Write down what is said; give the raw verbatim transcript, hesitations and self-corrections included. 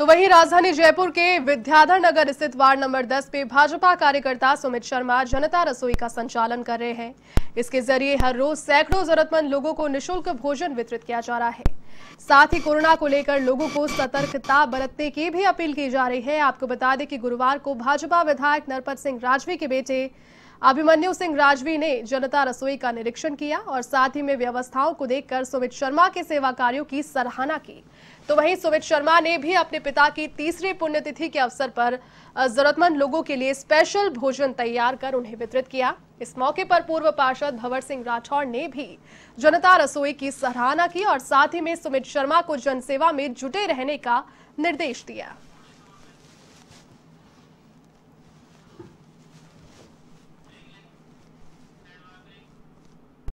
तो वहीं राजधानी जयपुर के विद्याधर नगर स्थित वार्ड नंबर दस में भाजपा कार्यकर्ता सुमित शर्मा जनता रसोई का संचालन कर रहे हैं। इसके जरिए हर रोज सैकड़ों जरूरतमंद लोगों को निःशुल्क भोजन वितरित किया जा रहा है। साथ ही कोरोना को लेकर लोगों को सतर्कता बरतने की भी अपील की जा रही है। आपको बता दें कि गुरुवार को भाजपा विधायक नरपत सिंह राजवी के बेटे अभिमन्यु सिंह राजवी ने जनता रसोई का निरीक्षण किया और साथ ही में व्यवस्थाओं को देखकर सुमित शर्मा के सेवा कार्यों की सराहना की। तो वहीं सुमित शर्मा ने भी अपने पिता की तीसरी पुण्यतिथि के अवसर पर जरूरतमंद लोगों के लिए स्पेशल भोजन तैयार कर उन्हें वितरित किया। इस मौके पर पूर्व पार्षद भंवर सिंह राठौड़ ने भी जनता रसोई की सराहना की और साथ ही में सुमित शर्मा को जनसेवा में जुटे रहने का निर्देश दिया।